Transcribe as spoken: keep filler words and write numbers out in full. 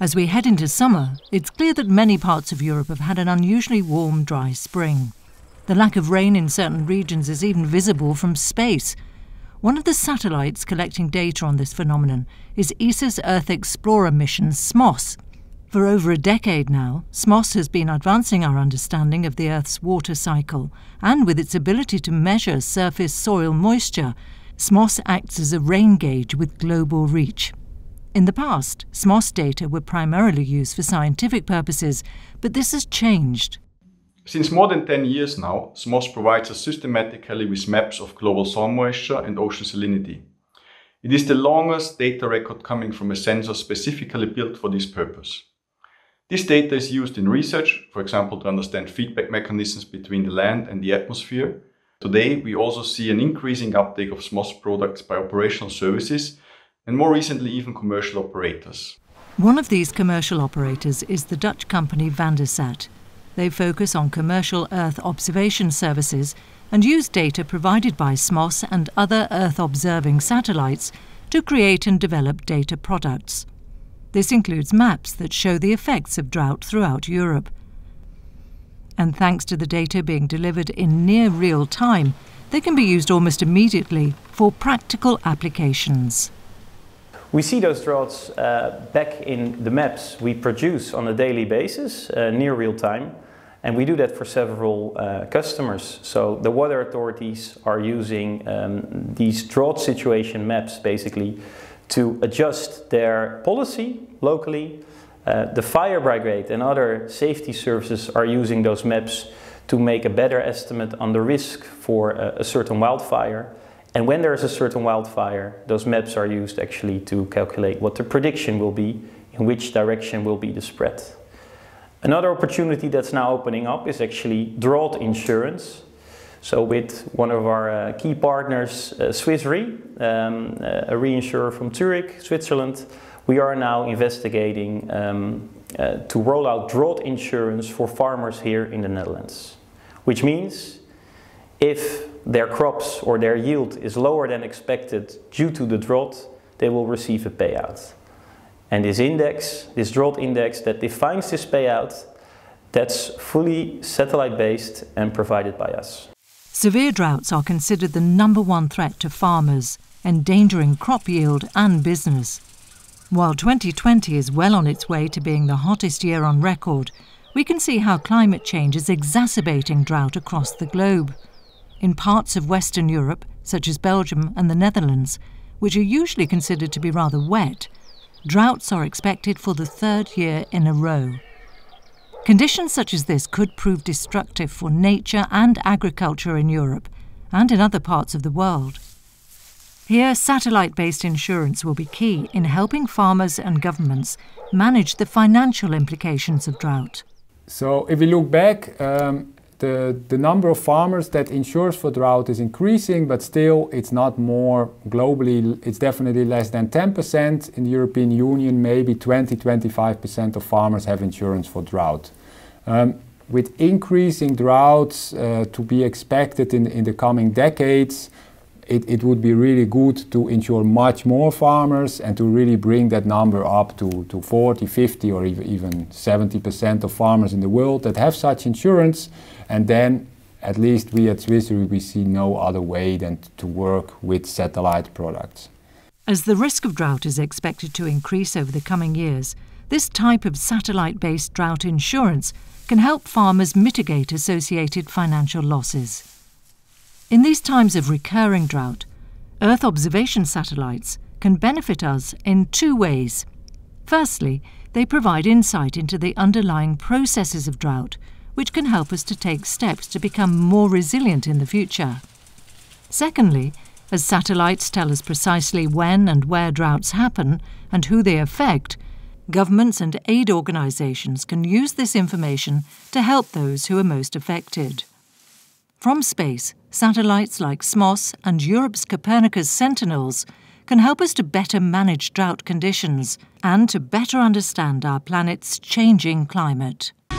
As we head into summer, it's clear that many parts of Europe have had an unusually warm, dry spring. The lack of rain in certain regions is even visible from space. One of the satellites collecting data on this phenomenon is E S A's Earth Explorer mission, S M O S. For over a decade now, S M O S has been advancing our understanding of the Earth's water cycle, and with its ability to measure surface soil moisture, S M O S acts as a rain gauge with global reach. In the past, S M O S data were primarily used for scientific purposes, but this has changed. Since more than ten years now, S M O S provides us systematically with maps of global soil moisture and ocean salinity. It is the longest data record coming from a sensor specifically built for this purpose. This data is used in research, for example, to understand feedback mechanisms between the land and the atmosphere. Today, we also see an increasing uptake of S M O S products by operational services, and more recently even commercial operators. One of these commercial operators is the Dutch company Vandersat. They focus on commercial Earth observation services and use data provided by S M O S and other Earth-observing satellites to create and develop data products. This includes maps that show the effects of drought throughout Europe. And thanks to the data being delivered in near real time, they can be used almost immediately for practical applications. We see those droughts uh, back in the maps we produce on a daily basis, uh, near real time, and we do that for several uh, customers. So the water authorities are using um, these drought situation maps basically to adjust their policy locally. Uh, the fire brigade and other safety services are using those maps to make a better estimate on the risk for a, a certain wildfire. And when there is a certain wildfire, those maps are used actually to calculate what the prediction will be, in which direction will be the spread. Another opportunity that's now opening up is actually drought insurance. So with one of our uh, key partners, uh, Swiss Re, um, a reinsurer from Zurich, Switzerland, we are now investigating um, uh, to roll out drought insurance for farmers here in the Netherlands. Which means if their crops or their yield is lower than expected due to the drought, they will receive a payout. And this index, this drought index that defines this payout, that's fully satellite-based and provided by us. Severe droughts are considered the number one threat to farmers, endangering crop yield and business. While twenty twenty is well on its way to being the hottest year on record, we can see how climate change is exacerbating drought across the globe. In parts of Western Europe, such as Belgium and the Netherlands, which are usually considered to be rather wet, droughts are expected for the third year in a row. Conditions such as this could prove destructive for nature and agriculture in Europe and in other parts of the world. Here, satellite-based insurance will be key in helping farmers and governments manage the financial implications of drought. So if we look back, um The, the number of farmers that insures for drought is increasing, but still it's not more globally. It's definitely less than ten percent. In the European Union, maybe twenty to twenty-five percent of farmers have insurance for drought. Um, with increasing droughts uh, to be expected in, in the coming decades, it, it would be really good to insure much more farmers and to really bring that number up to, to forty, fifty or even seventy percent of farmers in the world that have such insurance. And then, at least we at Swiss Re, we see no other way than to work with satellite products. As the risk of drought is expected to increase over the coming years, this type of satellite-based drought insurance can help farmers mitigate associated financial losses. In these times of recurring drought, Earth observation satellites can benefit us in two ways. Firstly, they provide insight into the underlying processes of drought, which can help us to take steps to become more resilient in the future. Secondly, as satellites tell us precisely when and where droughts happen and who they affect, governments and aid organisations can use this information to help those who are most affected. From space, satellites like S M O S and Europe's Copernicus Sentinels can help us to better manage drought conditions and to better understand our planet's changing climate.